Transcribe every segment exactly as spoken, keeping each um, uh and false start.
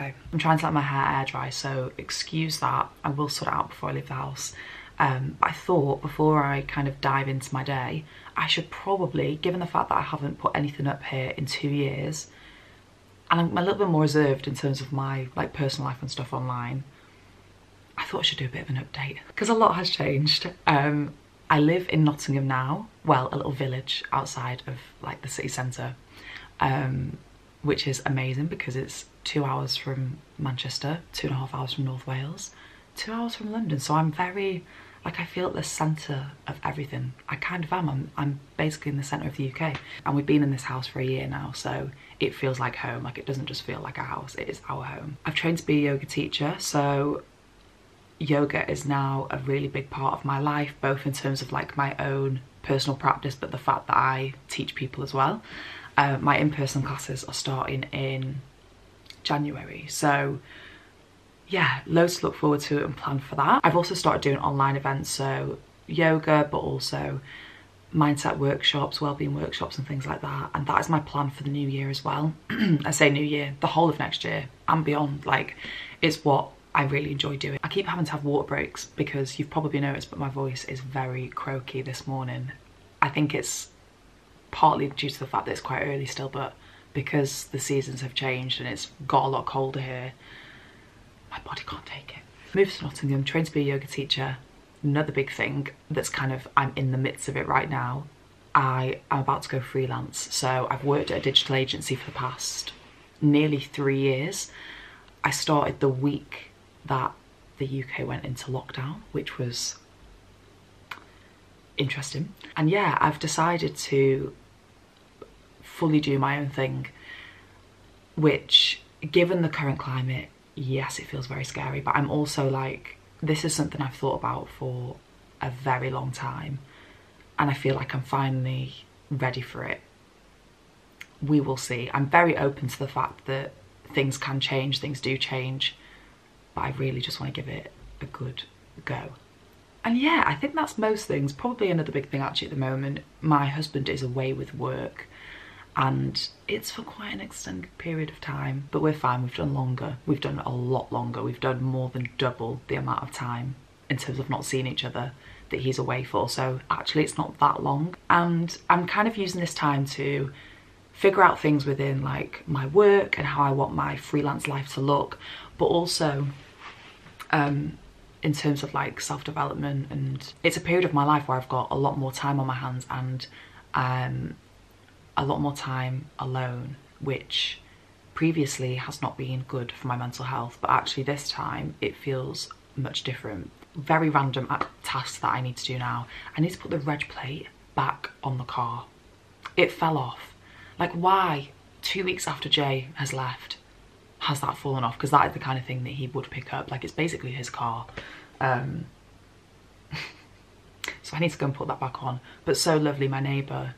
okay. I'm trying to let my hair air dry, so excuse that. I will sort it out before I leave the house. Um, but I thought before I kind of dive into my day, I should probably, given the fact that I haven't put anything up here in two years, and I'm a little bit more reserved in terms of my like personal life and stuff online, I thought I should do a bit of an update because a lot has changed. Um, I live in Nottingham now, well, a little village outside of like the city centre, um, which is amazing because it's two hours from Manchester, two and a half hours from North Wales, two hours from London. So I'm very, like I feel at the centre of everything. I kind of am, I'm, I'm basically in the centre of the U K. And we've been in this house for a year now, so it feels like home. Like it doesn't just feel like a house, it is our home. I've trained to be a yoga teacher, so yoga is now a really big part of my life, both in terms of like my own personal practice, but the fact that I teach people as well. Uh, my in-person classes are starting in January, so yeah, loads to look forward to and plan for that. I've also started doing online events, so yoga, but also mindset workshops, wellbeing workshops and things like that. And that is my plan for the new year as well. I say new year, the whole of next year and beyond. Like, it's what I really enjoy doing. I keep having to have water breaks because you've probably noticed, but my voice is very croaky this morning. I think it's partly due to the fact that it's quite early still, but because the seasons have changed and it's got a lot colder here, my body can't take it. Moved to Nottingham, trained to be a yoga teacher. Another big thing that's kind of, I'm in the midst of it right now. I am about to go freelance. So I've worked at a digital agency for the past nearly three years. I started the week that the U K went into lockdown, which was interesting. And yeah, I've decided to fully do my own thing, which given the current climate, yes, it feels very scary, but I'm also like, this is something I've thought about for a very long time and I feel like I'm finally ready for it. We will see. I'm very open to the fact that things can change, things do change, but I really just want to give it a good go. And yeah, I think that's most things. Probably another big thing actually at the moment, my husband is away with work and it's for quite an extended period of time, but we're fine. We've done longer. We've done a lot longer. We've done more than double the amount of time in terms of not seeing each other that he's away for. So actually it's not that long. And I'm kind of using this time to figure out things within like my work and how I want my freelance life to look, but also um, in terms of like self-development. And it's a period of my life where I've got a lot more time on my hands and um, a lot more time alone, which previously has not been good for my mental health, but actually this time it feels much different. Very random tasks that I need to do now. I need to put the reg plate back on the car. It fell off. Like, why, two weeks after Jay has left, has that fallen off? Because that is the kind of thing that he would pick up. Like, it's basically his car. Um, so I need to go and put that back on. But so lovely, my neighbour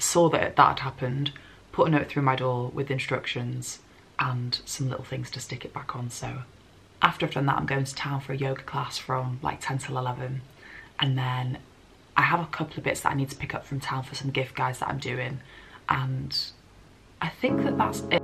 saw that that had happened, put a note through my door with instructions and some little things to stick it back on. So after I've done that, I'm going to town for a yoga class from like ten till eleven. And then I have a couple of bits that I need to pick up from town for some gift guides that I'm doing. And I think that that's it.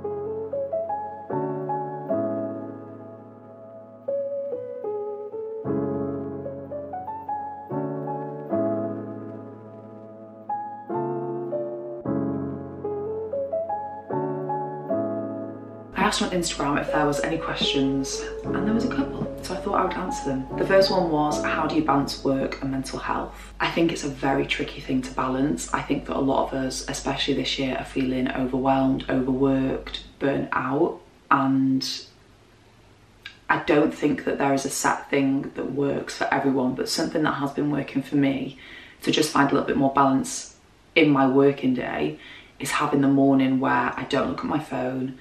I asked on Instagram if there was any questions and there was a couple, so I thought I would answer them. The first one was, how do you balance work and mental health? I think it's a very tricky thing to balance. I think that a lot of us, especially this year, are feeling overwhelmed, overworked, burnt out, and I don't think that there is a set thing that works for everyone, but something that has been working for me to just find a little bit more balance in my working day is having the morning where I don't look at my phone,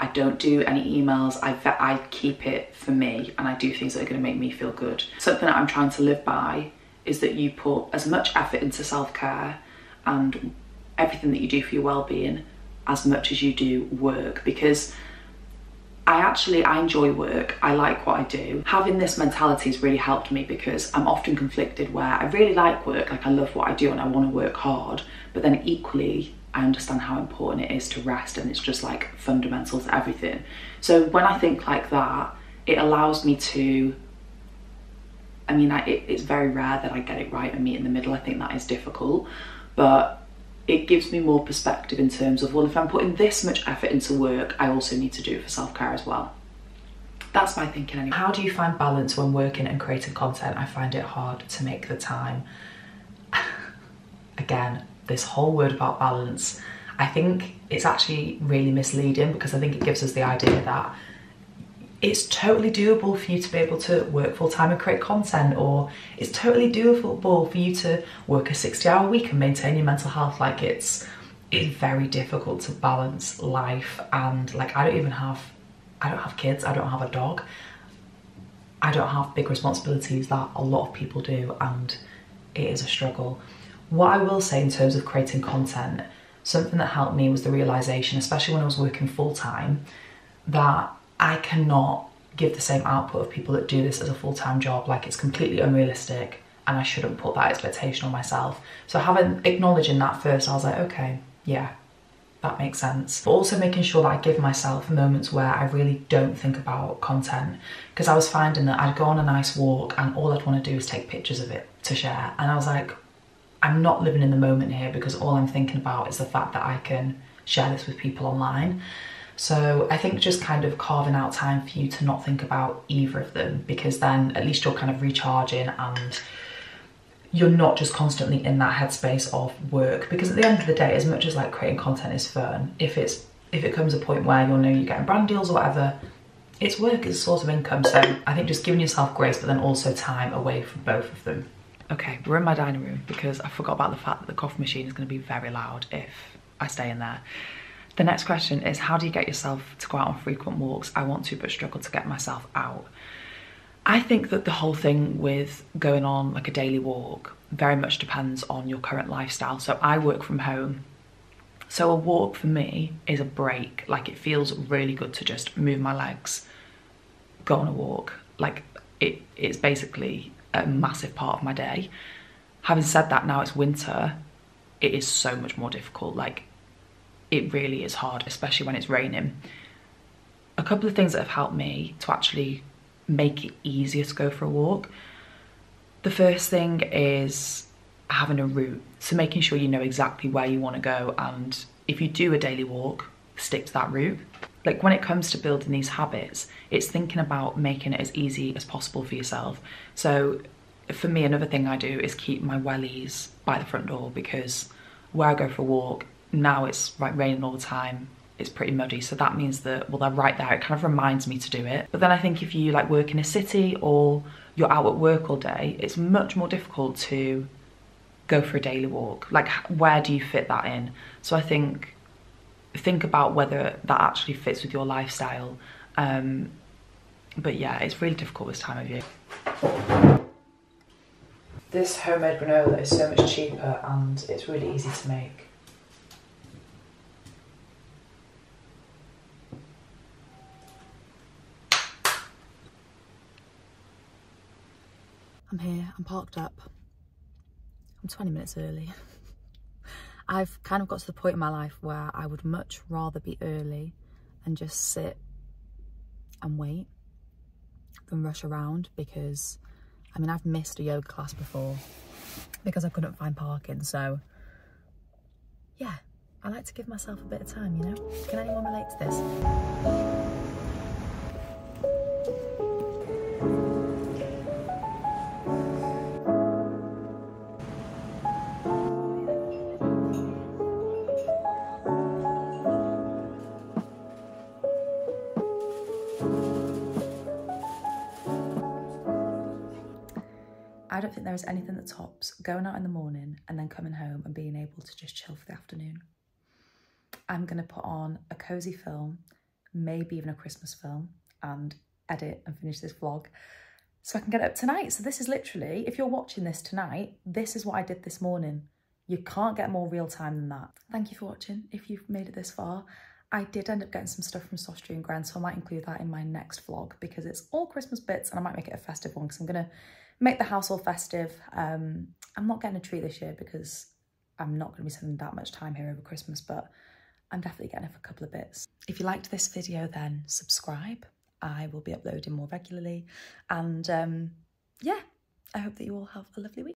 I don't do any emails, I, I keep it for me and I do things that are going to make me feel good. Something that I'm trying to live by is that you put as much effort into self-care and everything that you do for your well-being as much as you do work, because I actually, I enjoy work, I like what I do. Having this mentality has really helped me because I'm often conflicted where I really like work, like I love what I do and I want to work hard, but then equally, I understand how important it is to rest, and it's just like fundamental to everything. So when I think like that, it allows me to, I mean, I, it, it's very rare that I get it right and meet in the middle. I think that is difficult, but it gives me more perspective in terms of, well, if I'm putting this much effort into work, I also need to do it for self-care as well. That's my thinking anyway. How do you find balance when working and creating content? I find it hard to make the time. Again, this whole word about balance, I think it's actually really misleading, because I think it gives us the idea that it's totally doable for you to be able to work full-time and create content, or it's totally doable for you to work a sixty hour week and maintain your mental health. Like, it's, it's very difficult to balance life, and like I don't even have, I don't have kids, I don't have a dog, I don't have big responsibilities that a lot of people do, and it is a struggle. What I will say in terms of creating content, something that helped me was the realisation, especially when I was working full-time, that I cannot give the same output of people that do this as a full-time job. Like, it's completely unrealistic, and I shouldn't put that expectation on myself. So having, acknowledging that first, I was like, okay, yeah, that makes sense. But also making sure that I give myself moments where I really don't think about content, because I was finding that I'd go on a nice walk and all I'd want to do is take pictures of it to share. And I was like, I'm not living in the moment here, because all I'm thinking about is the fact that I can share this with people online. So I think just kind of carving out time for you to not think about either of them, because then at least you're kind of recharging and you're not just constantly in that headspace of work. Because at the end of the day, as much as like creating content is fun, if it's if it comes a point where you'll know you're getting brand deals or whatever, it's work, it's a source of income. So I think just giving yourself grace, but then also time away from both of them. Okay, we're in my dining room because I forgot about the fact that the coffee machine is going to be very loud if I stay in there. The next question is, how do you get yourself to go out on frequent walks? I want to, but struggle to get myself out. I think that the whole thing with going on like a daily walk very much depends on your current lifestyle. So I work from home, so a walk for me is a break. Like, it feels really good to just move my legs, go on a walk. Like, it, it's basically a massive part of my day. Having said that, now it's winter, it is so much more difficult. Like, it really is hard, especially when it's raining. A couple of things that have helped me to actually make it easier to go for a walk. The first thing is having a route, so making sure you know exactly where you want to go, and if you do a daily walk, stick to that route. Like, when it comes to building these habits, it's thinking about making it as easy as possible for yourself. So for me, another thing I do is keep my wellies by the front door, because where I go for a walk, now it's like raining all the time, it's pretty muddy, so that means that, well, they're right there, it kind of reminds me to do it. But then I think if you like work in a city or you're out at work all day, it's much more difficult to go for a daily walk. Like, where do you fit that in? So I think think about whether that actually fits with your lifestyle, um but yeah, it's really difficult this time of year. This homemade granola is so much cheaper and it's really easy to make. I'm here, I'm parked up, I'm twenty minutes early. I've kind of got to the point in my life where I would much rather be early and just sit and wait than rush around, because, I mean, I've missed a yoga class before because I couldn't find parking. So yeah, I like to give myself a bit of time, you know? Can anyone relate to this? I don't think there is anything that tops going out in the morning and then coming home and being able to just chill for the afternoon. I'm going to put on a cosy film, maybe even a Christmas film, and edit and finish this vlog so I can get it up tonight. So this is literally, if you're watching this tonight, this is what I did this morning. You can't get more real time than that. Thank you for watching if you've made it this far. I did end up getting some stuff from Sostry and Grand, so I might include that in my next vlog, because it's all Christmas bits and I might make it a festive one, because I'm going to make the house all festive. Um, I'm not getting a tree this year because I'm not going to be spending that much time here over Christmas, but I'm definitely getting a couple of bits. If you liked this video, then subscribe. I will be uploading more regularly, and um, yeah, I hope that you all have a lovely week.